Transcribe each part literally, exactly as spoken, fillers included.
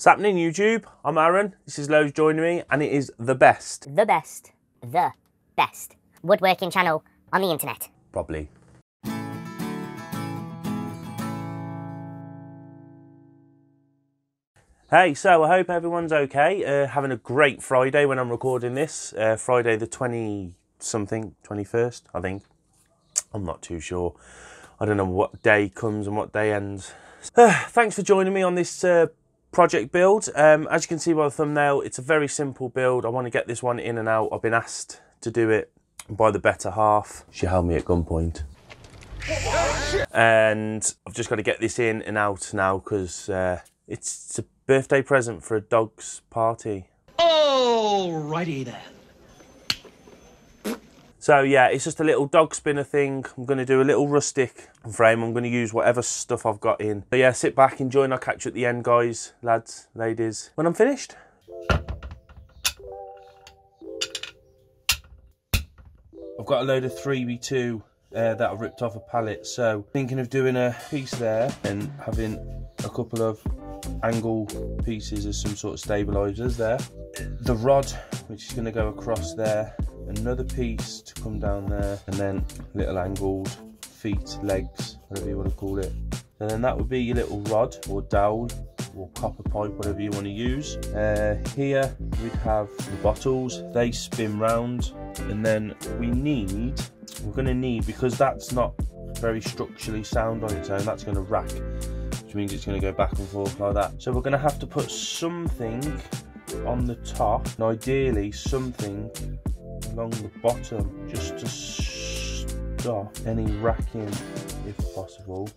What's happening, YouTube? I'm Aaron, this is Lowe's joining me, and it is the best. The best. The best. Woodworking channel on the internet. Probably. Hey, so I hope everyone's okay. Uh, having a great Friday when I'm recording this. Uh, Friday the twenty something, twenty-first, I think. I'm not too sure. I don't know what day comes and what day ends. Uh, thanks for joining me on this uh, project build. Um, as you can see by the thumbnail, it's a very simple build. I want to get this one in and out. I've been asked to do it by the better half. She held me at gunpoint. And I've just got to get this in and out now because uh, it's a birthday present for a dog's party. Alrighty then. So yeah, it's just a little dog spinner thing. I'm going to do a little rustic frame. I'm going to use whatever stuff I've got in. But yeah, sit back, enjoy, and I'll catch you at the end, guys, lads, ladies, when I'm finished. I've got a load of three by two uh, that I ripped off a pallet, so thinking of doing a piece there and having a couple of angle pieces as some sort of stabilisers there. The rod, which is going to go across there, another piece to come down there, and then little angled feet, legs, whatever you want to call it. And then that would be your little rod or dowel or copper pipe, whatever you want to use. Uh, here we'd have the bottles, they spin round. And then we need, we're going to need, because that's not very structurally sound on its own, that's going to rack, which means it's going to go back and forth like that. So we're going to have to put something on the top, and ideally something along the bottom, just to stop any racking if possible.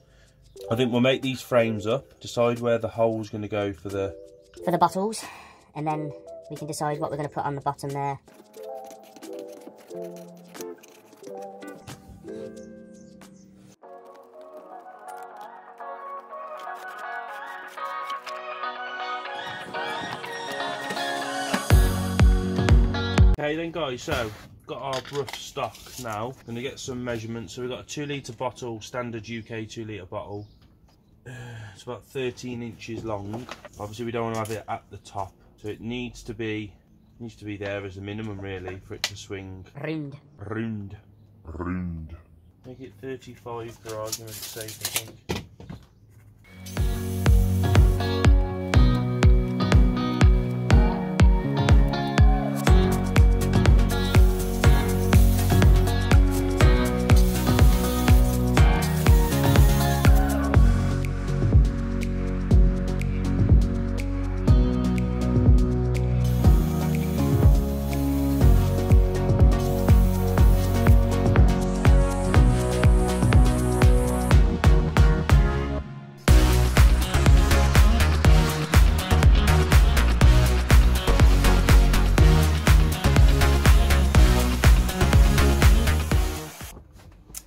I think we'll make these frames up, decide where the hole's going to go for the... for the bottles, and then we can decide what we're going to put on the bottom there. Okay then, guys, so got our rough stock now. Gonna get some measurements. So we've got a two litre bottle, standard U K two litre bottle. Uh, it's about thirteen inches long. Obviously we don't want to have it at the top, so it needs to be needs to be there as a minimum, really, for it to swing. Round. Round. Round. Make it thirty-five for argument's sake, I think.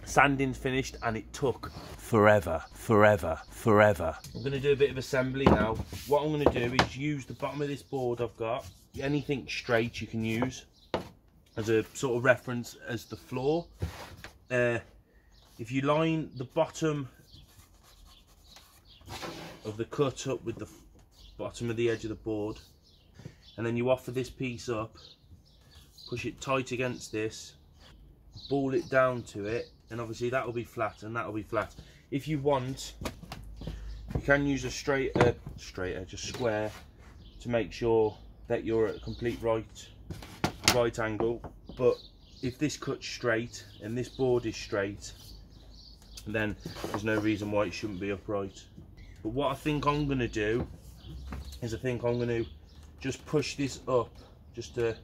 Sanding's finished, and it took forever, forever, forever. I'm going to do a bit of assembly now. What I'm going to do is use the bottom of this board I've got. Anything straight you can use as a sort of reference as the floor. Uh, if you line the bottom of the cut up with the bottom of the edge of the board, and then you offer this piece up, push it tight against this, ball it down to it, and obviously that will be flat, and that will be flat. If you want, you can use a straight, uh, straight edge, a square, to make sure that you're at a complete right, right angle. But if this cut's straight and this board is straight, then there's no reason why it shouldn't be upright. But what I think I'm going to do is I think I'm going to just push this up just a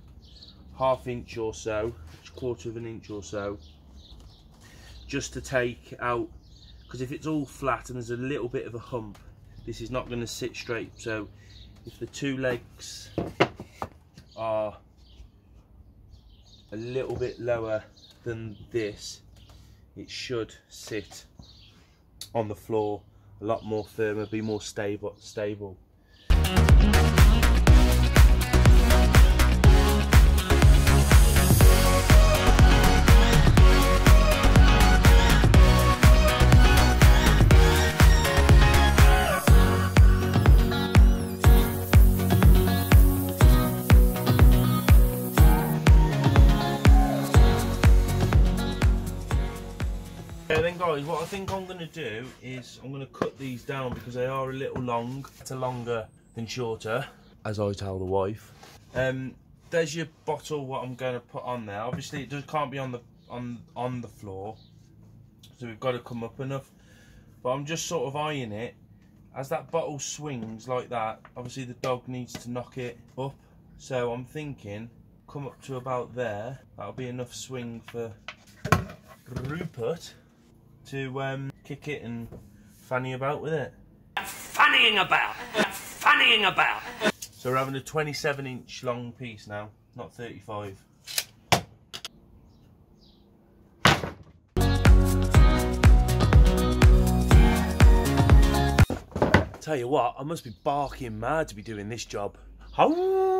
half inch or so, just quarter of an inch or so, just to take out, because if it's all flat and there's a little bit of a hump, this is not going to sit straight. So if the two legs are a little bit lower than this, it should sit on the floor a lot more firmer, be more stable stable guys, what I think I'm going to do is I'm going to cut these down because they are a little long. It's a longer than shorter, as I tell the wife. Um, there's your bottle, what I'm going to put on there. Obviously, it just can't be on the on on the floor, so we've got to come up enough. But I'm just sort of eyeing it. As that bottle swings like that, obviously the dog needs to knock it up. So I'm thinking, come up to about there. That'll be enough swing for Rupert to um, kick it and fanny about with it. Fannying about! Fannying about! So we're having a twenty-seven inch long piece now, not thirty-five. Tell you what, I must be barking mad to be doing this job. Oh.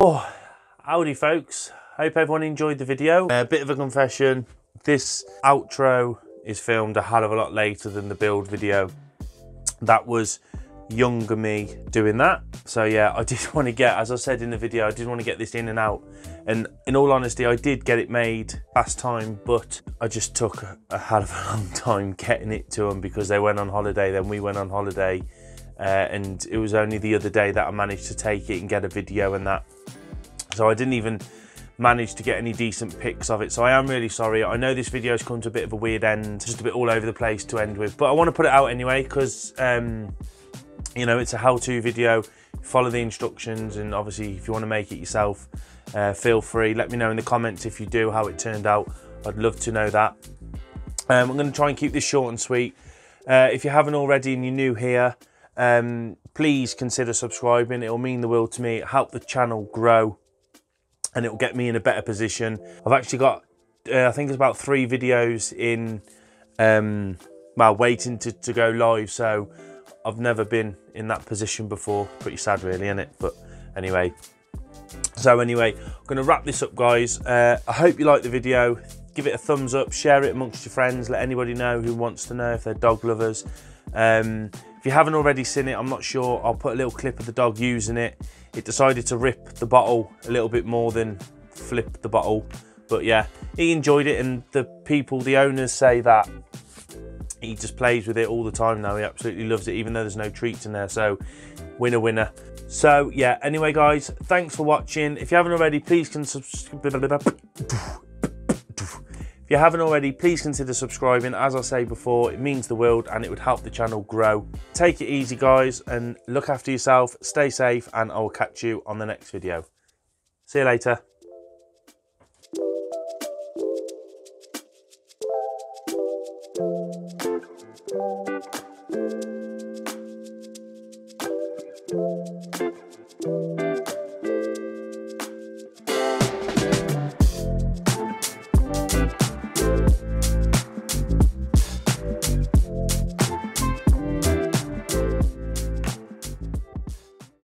Oh, howdy folks, hope everyone enjoyed the video. A bit of a confession, this outro is filmed a hell of a lot later than the build video. That was younger me doing that. So yeah, I did want to get, as I said in the video, I did want to get this in and out, and in all honesty I did get it made last time, but I just took a hell of a long time getting it to them because they went on holiday, then we went on holiday, uh, and it was only the other day that I managed to take it and get a video and that, so I didn't even managed to get any decent pics of it. So I am really sorry. I know this video's come to a bit of a weird end, just a bit all over the place to end with, but I want to put it out anyway because um you know, it's a how-to video. Follow the instructions, and obviously if you want to make it yourself, uh, feel free. Let me know in the comments if you do how it turned out. I'd love to know that. um, I'm going to try and keep this short and sweet. Uh, if you haven't already and you're new here, um, please consider subscribing. It'll mean the world to me. It'll help the channel grow and it'll get me in a better position. I've actually got uh, I think it's about three videos in um, well, waiting to, to go live, so I've never been in that position before. Pretty sad really, isn't it? But anyway, so anyway, I'm gonna wrap this up guys. uh, I hope you liked the video. Give it a thumbs up, share it amongst your friends, let anybody know who wants to know if they're dog lovers. Um, if you haven't already seen it, I'm not sure, I'll put a little clip of the dog using it. It decided to rip the bottle a little bit more than flip the bottle, but yeah, he enjoyed it, and the people, the owners say that he just plays with it all the time now. He absolutely loves it, even though there's no treats in there. So winner, winner. So yeah, anyway guys, thanks for watching. If you haven't already, please can if you haven't already, please consider subscribing. As I say before, it means the world and it would help the channel grow. Take it easy guys, and look after yourself, stay safe, and I will catch you on the next video. See you later.